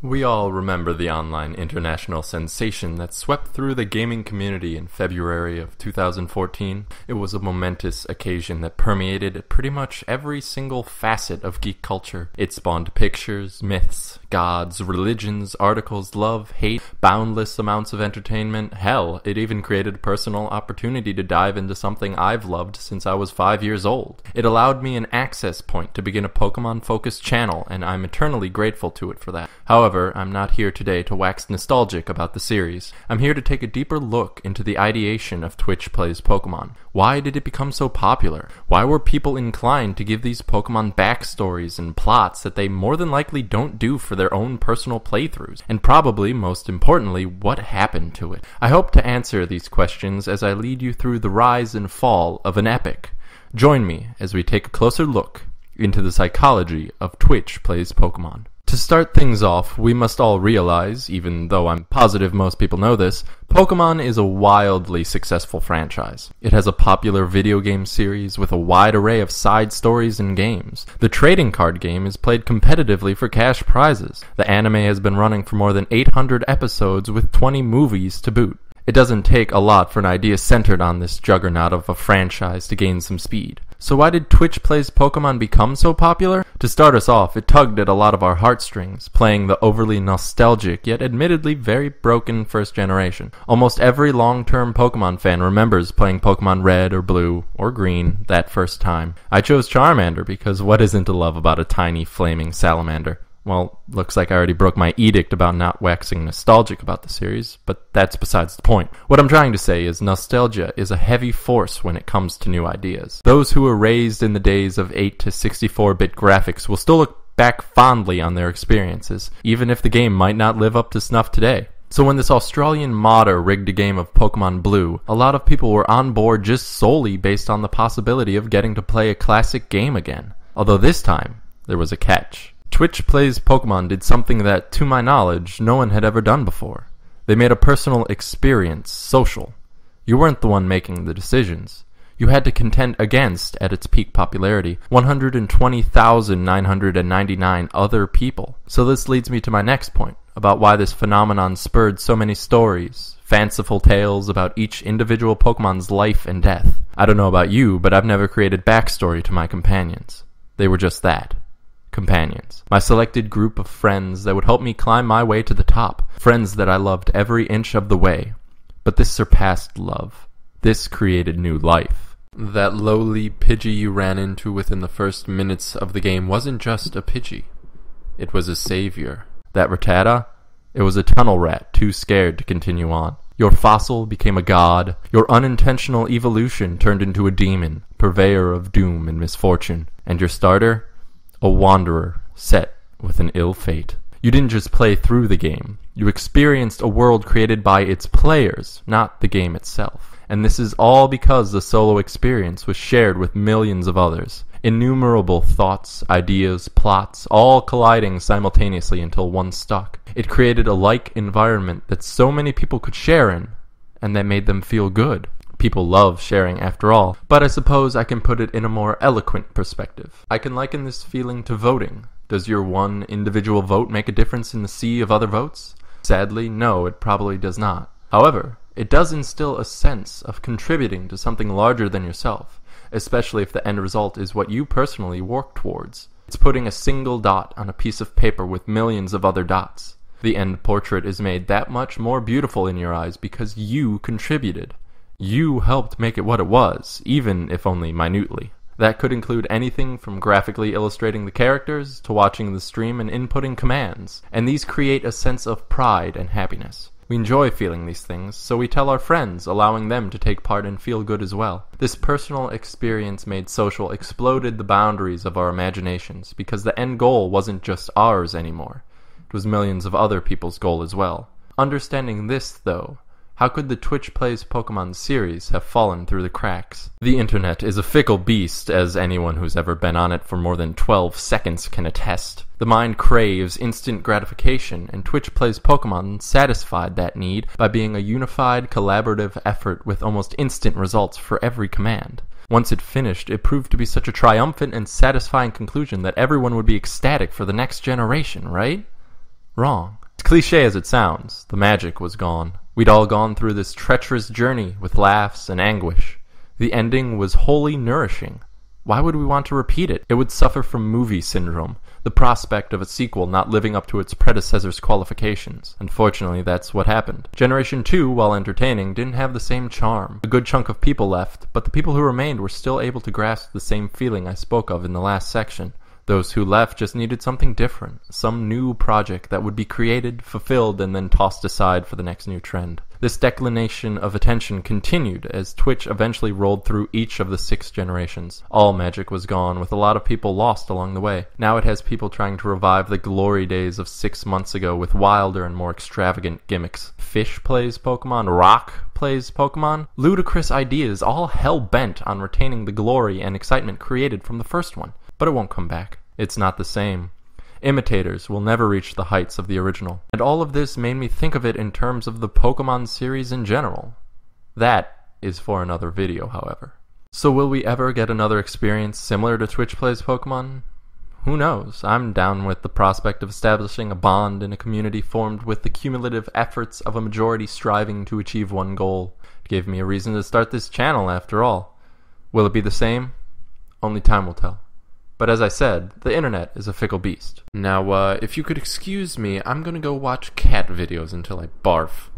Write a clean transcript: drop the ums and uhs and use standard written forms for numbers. We all remember the online international sensation that swept through the gaming community in February of 2014. It was a momentous occasion that permeated pretty much every single facet of geek culture. It spawned pictures, myths, gods, religions, articles, love, hate, boundless amounts of entertainment. Hell, it even created a personal opportunity to dive into something I've loved since I was 5 years old. It allowed me an access point to begin a Pokemon-focused channel, and I'm eternally grateful to it for that. However, I'm not here today to wax nostalgic about the series. I'm here to take a deeper look into the ideation of Twitch Plays Pokémon. Why did it become so popular? Why were people inclined to give these Pokémon backstories and plots that they more than likely don't do for their own personal playthroughs? And probably, most importantly, what happened to it? I hope to answer these questions as I lead you through the rise and fall of an epic. Join me as we take a closer look into the psychology of Twitch Plays Pokémon. To start things off, we must all realize, even though I'm positive most people know this, Pokémon is a wildly successful franchise. It has a popular video game series with a wide array of side stories and games. The trading card game is played competitively for cash prizes. The anime has been running for more than 800 episodes with 20 movies to boot. It doesn't take a lot for an idea centered on this juggernaut of a franchise to gain some speed. So why did Twitch Plays Pokémon become so popular? To start us off, it tugged at a lot of our heartstrings, playing the overly nostalgic yet admittedly very broken first generation. Almost every long-term Pokémon fan remembers playing Pokémon Red or Blue or Green that first time. I chose Charmander because what isn't to love about a tiny flaming salamander? Well, looks like I already broke my edict about not waxing nostalgic about the series, but that's besides the point. What I'm trying to say is nostalgia is a heavy force when it comes to new ideas. Those who were raised in the days of 8 to 64-bit graphics will still look back fondly on their experiences, even if the game might not live up to snuff today. So when this Australian modder rigged a game of Pokémon Blue, a lot of people were on board just solely based on the possibility of getting to play a classic game again. Although this time, there was a catch. Twitch Plays Pokémon did something that, to my knowledge, no one had ever done before. They made a personal experience social. You weren't the one making the decisions. You had to contend against, at its peak popularity, 120,999 other people. So this leads me to my next point, about why this phenomenon spurred so many stories, fanciful tales about each individual Pokémon's life and death. I don't know about you, but I've never created backstory to my companions. They were just that. Companions. My selected group of friends that would help me climb my way to the top. Friends that I loved every inch of the way. But this surpassed love. This created new life. That lowly Pidgey you ran into within the first minutes of the game wasn't just a Pidgey. It was a savior. That Rattata? It was a tunnel rat too scared to continue on. Your fossil became a god. Your unintentional evolution turned into a demon, purveyor of doom and misfortune. And your starter? A wanderer set with an ill fate. You didn't just play through the game. You experienced a world created by its players, not the game itself. And this is all because the solo experience was shared with millions of others. Innumerable thoughts, ideas, plots, all colliding simultaneously until one stuck. It created a like environment that so many people could share in, and that made them feel good. People love sharing after all, but I suppose I can put it in a more eloquent perspective. I can liken this feeling to voting. Does your one individual vote make a difference in the sea of other votes? Sadly, no, it probably does not. However, it does instill a sense of contributing to something larger than yourself, especially if the end result is what you personally work towards. It's putting a single dot on a piece of paper with millions of other dots. The end portrait is made that much more beautiful in your eyes because you contributed. You helped make it what it was, even if only minutely. That could include anything from graphically illustrating the characters to watching the stream and inputting commands, and these create a sense of pride and happiness. We enjoy feeling these things, so we tell our friends, allowing them to take part and feel good as well. This personal experience made social exploded the boundaries of our imaginations, because the end goal wasn't just ours anymore. It was millions of other people's goal as well. Understanding this, though, how could the Twitch Plays Pokémon series have fallen through the cracks? The internet is a fickle beast, as anyone who's ever been on it for more than 12 seconds can attest. The mind craves instant gratification, and Twitch Plays Pokémon satisfied that need by being a unified, collaborative effort with almost instant results for every command. Once it finished, it proved to be such a triumphant and satisfying conclusion that everyone would be ecstatic for the next generation, right? wrong. As cliche as it sounds, the magic was gone. We'd all gone through this treacherous journey with laughs and anguish. The ending was wholly nourishing. Why would we want to repeat it? It would suffer from movie syndrome, the prospect of a sequel not living up to its predecessor's qualifications. Unfortunately, that's what happened. Generation 2, while entertaining, didn't have the same charm. A good chunk of people left, but the people who remained were still able to grasp the same feeling I spoke of in the last section. Those who left just needed something different, some new project that would be created, fulfilled, and then tossed aside for the next new trend. This declination of attention continued as Twitch eventually rolled through each of the 6 generations. All magic was gone, with a lot of people lost along the way. Now it has people trying to revive the glory days of 6 months ago with wilder and more extravagant gimmicks. Fish plays Pokemon, Rock plays Pokemon, ludicrous ideas all hell-bent on retaining the glory and excitement created from the first one. But it won't come back. It's not the same. Imitators will never reach the heights of the original. And all of this made me think of it in terms of the Pokemon series in general. That is for another video, however. So will we ever get another experience similar to Twitch Plays Pokemon? Who knows? I'm down with the prospect of establishing a bond in a community formed with the cumulative efforts of a majority striving to achieve one goal. It gave me a reason to start this channel, after all. Will it be the same? Only time will tell. But as I said, the internet is a fickle beast. Now, if you could excuse me, I'm gonna go watch cat videos until I barf.